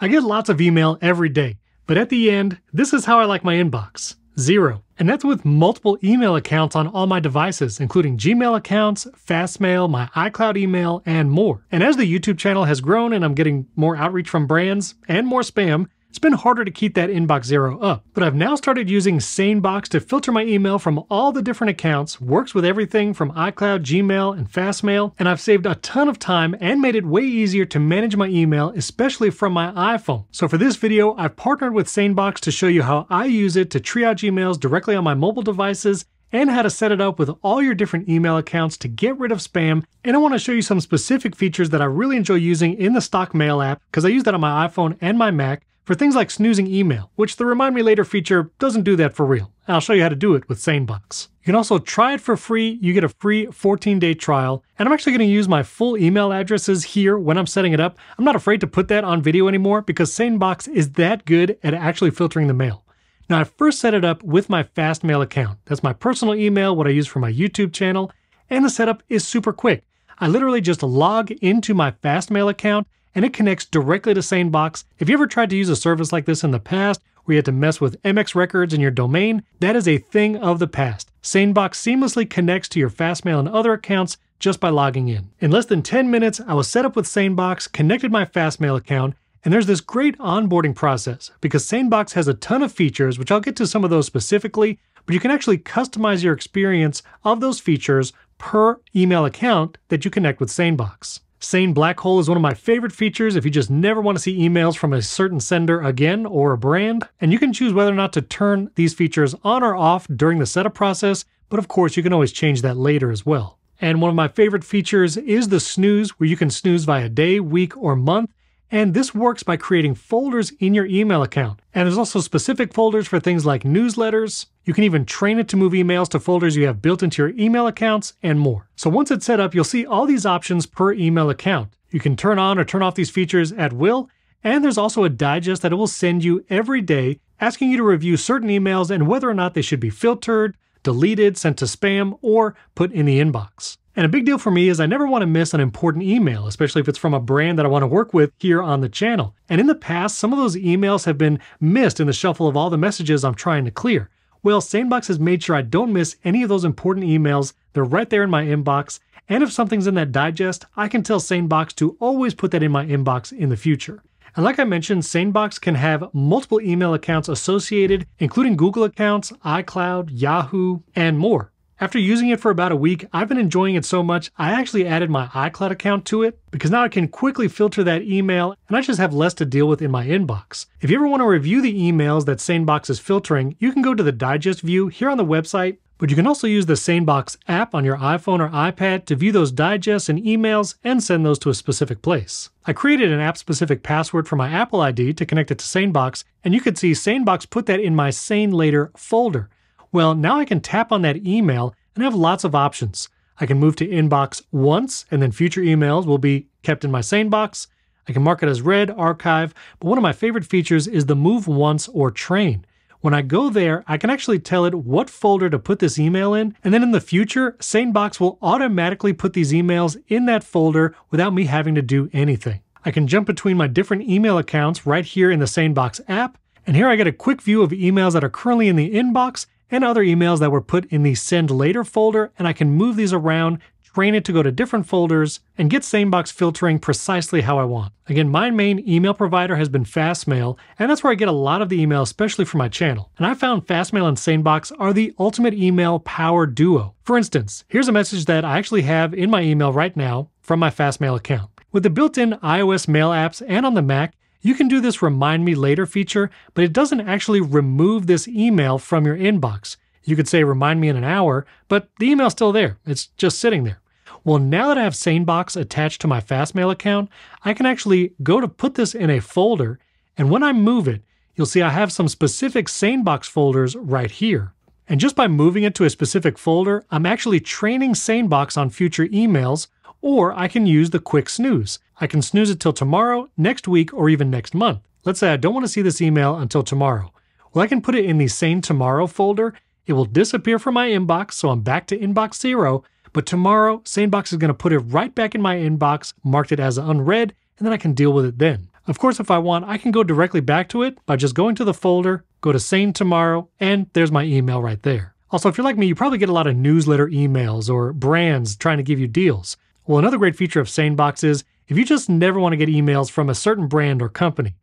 I get lots of email every day, but at the end, this is how I like my inbox: zero. And that's with multiple email accounts on all my devices, including Gmail accounts, Fastmail, my iCloud email, and more. And as the YouTube channel has grown and I'm getting more outreach from brands and more spam, it's been harder to keep that inbox zero up. But I've now started using SaneBox to filter my email from all the different accounts, works with everything from iCloud, Gmail, and Fastmail, and I've saved a ton of time and made it way easier to manage my email, especially from my iPhone. So for this video, I've partnered with SaneBox to show you how I use it to triage emails directly on my mobile devices, and how to set it up with all your different email accounts to get rid of spam. And I want to show you some specific features that I really enjoy using in the stock mail app, because I use that on my iPhone and my Mac for things like snoozing email, which the Remind Me Later feature doesn't do that for real. And I'll show you how to do it with SaneBox. You can also try it for free. You get a free 14-day trial. And I'm actually going to use my full email addresses here when I'm setting it up. I'm not afraid to put that on video anymore because SaneBox is that good at actually filtering the mail. Now, I first set it up with my Fastmail account. That's my personal email, what I use for my YouTube channel, and the setup is super quick. I literally just log into my Fastmail account and it connects directly to SaneBox. If you ever tried to use a service like this in the past, where you had to mess with MX records in your domain, that is a thing of the past. SaneBox seamlessly connects to your Fastmail and other accounts just by logging in. In less than 10 minutes, I was set up with SaneBox, connected my Fastmail account, and there's this great onboarding process because SaneBox has a ton of features, which I'll get to some of those specifically, but you can actually customize your experience of those features per email account that you connect with SaneBox. Sane Black Hole is one of my favorite features if you just never want to see emails from a certain sender again or a brand. And you can choose whether or not to turn these features on or off during the setup process, but of course you can always change that later as well. And one of my favorite features is the snooze, where you can snooze via day, week, or month. And this works by creating folders in your email account. And there's also specific folders for things like newsletters. You can even train it to move emails to folders you have built into your email accounts and more. So once it's set up, you'll see all these options per email account. You can turn on or turn off these features at will. And there's also a digest that it will send you every day, asking you to review certain emails and whether or not they should be filtered, deleted, sent to spam, or put in the inbox. And a big deal for me is I never want to miss an important email, especially if it's from a brand that I want to work with here on the channel. And in the past, some of those emails have been missed in the shuffle of all the messages I'm trying to clear. Well, SaneBox has made sure I don't miss any of those important emails. They're right there in my inbox. And if something's in that digest, I can tell SaneBox to always put that in my inbox in the future. And like I mentioned, SaneBox can have multiple email accounts associated, including Google accounts, iCloud, Yahoo, and more. After using it for about a week, I've been enjoying it so much, I actually added my iCloud account to it because now I can quickly filter that email and I just have less to deal with in my inbox. If you ever want to review the emails that SaneBox is filtering, you can go to the digest view here on the website, but you can also use the SaneBox app on your iPhone or iPad to view those digests and emails and send those to a specific place. I created an app-specific password for my Apple ID to connect it to SaneBox, and you could see SaneBox put that in my Sane Later folder. Well, now I can tap on that email and have lots of options. I can move to inbox once, and then future emails will be kept in my SaneBox. I can mark it as read, archive, but one of my favorite features is the move once or train. When I go there, I can actually tell it what folder to put this email in, and then in the future, SaneBox will automatically put these emails in that folder without me having to do anything. I can jump between my different email accounts right here in the SaneBox app, and here I get a quick view of emails that are currently in the inbox, and other emails that were put in the Send Later folder, and I can move these around, train it to go to different folders, and get SaneBox filtering precisely how I want. Again, my main email provider has been Fastmail, and that's where I get a lot of the email, especially for my channel. And I found Fastmail and SaneBox are the ultimate email power duo. For instance, here's a message that I actually have in my email right now from my Fastmail account. With the built-in iOS mail apps and on the Mac, you can do this Remind Me Later feature, but it doesn't actually remove this email from your inbox. You could say remind me in an hour, but the email's still there. It's just sitting there. Well, now that I have SaneBox attached to my Fastmail account, I can actually go to put this in a folder, and when I move it, you'll see I have some specific SaneBox folders right here. And just by moving it to a specific folder, I'm actually training SaneBox on future emails, or I can use the quick snooze. I can snooze it till tomorrow, next week, or even next month. Let's say I don't want to see this email until tomorrow. Well, I can put it in the Sane Tomorrow folder. It will disappear from my inbox, so I'm back to inbox zero, but tomorrow, SaneBox is going to put it right back in my inbox, marked it as unread, and then I can deal with it then. Of course, if I want, I can go directly back to it by just going to the folder, go to Sane Tomorrow, and there's my email right there. Also, if you're like me, you probably get a lot of newsletter emails or brands trying to give you deals. Well, another great feature of SaneBox is if you just never want to get emails from a certain brand or company,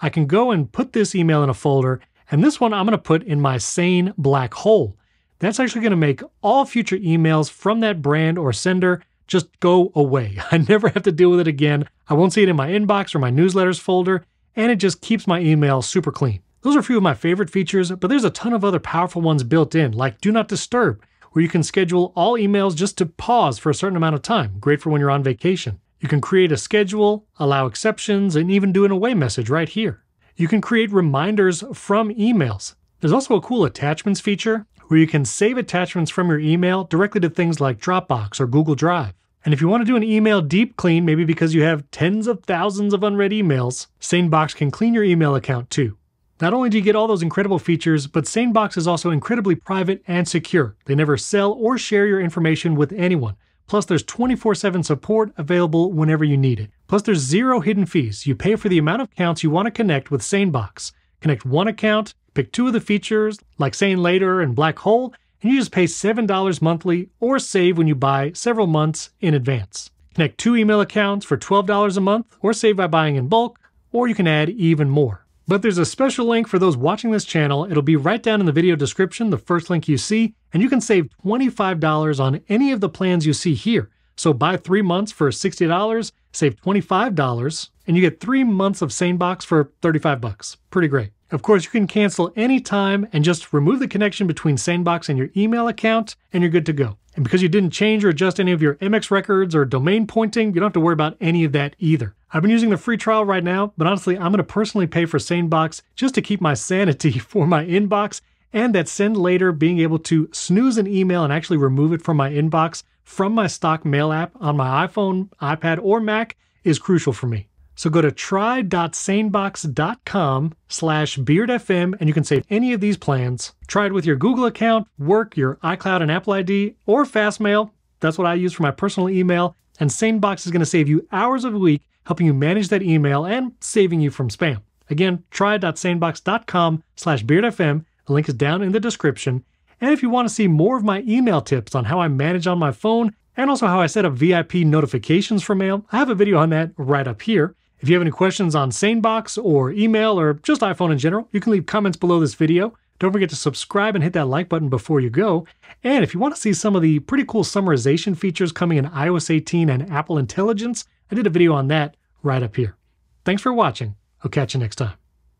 I can go and put this email in a folder, and this one I'm going to put in my Sane black hole. That's actually going to make all future emails from that brand or sender just go away. I never have to deal with it again. I won't see it in my inbox or my newsletters folder, and it just keeps my email super clean. Those are a few of my favorite features, but there's a ton of other powerful ones built in, like Do Not Disturb, where you can schedule all emails just to pause for a certain amount of time. Great for when you're on vacation. You can create a schedule, allow exceptions, and even do an away message right here. You can create reminders from emails. There's also a cool attachments feature where you can save attachments from your email directly to things like Dropbox or Google Drive. And if you want to do an email deep clean, maybe because you have tens of thousands of unread emails, SaneBox can clean your email account too. Not only do you get all those incredible features, but SaneBox is also incredibly private and secure. They never sell or share your information with anyone. Plus, there's 24/7 support available whenever you need it. Plus, there's zero hidden fees. You pay for the amount of accounts you want to connect with SaneBox. Connect one account, pick two of the features, like Sane Later and Black Hole, and you just pay $7 monthly or save when you buy several months in advance. Connect two email accounts for $12 a month or save by buying in bulk, or you can add even more. But there's a special link for those watching this channel. It'll be right down in the video description, the first link you see, and you can save $25 on any of the plans you see here. So buy 3 months for $60, save $25, and you get 3 months of SaneBox for $35. Pretty great. Of course, you can cancel any time and just remove the connection between SaneBox and your email account, and you're good to go. And because you didn't change or adjust any of your MX records or domain pointing, you don't have to worry about any of that either. I've been using the free trial right now, but honestly, I'm going to personally pay for SaneBox just to keep my sanity for my inbox and that Send Later being able to snooze an email and actually remove it from my inbox from my stock mail app on my iPhone, iPad, or Mac is crucial for me. So go to try.sanebox.com/beardfm and you can save any of these plans. Try it with your Google account, work, your iCloud and Apple ID, or Fastmail. That's what I use for my personal email. And SaneBox is going to save you hours of a week, helping you manage that email and saving you from spam. Again, try.sanebox.com/beardfm. The link is down in the description. And if you want to see more of my email tips on how I manage on my phone and also how I set up VIP notifications for mail, I have a video on that right up here. If you have any questions on SaneBox or email or just iPhone in general, you can leave comments below this video. Don't forget to subscribe and hit that like button before you go. And if you want to see some of the pretty cool summarization features coming in iOS 18 and Apple Intelligence, I did a video on that right up here. Thanks for watching. I'll catch you next time.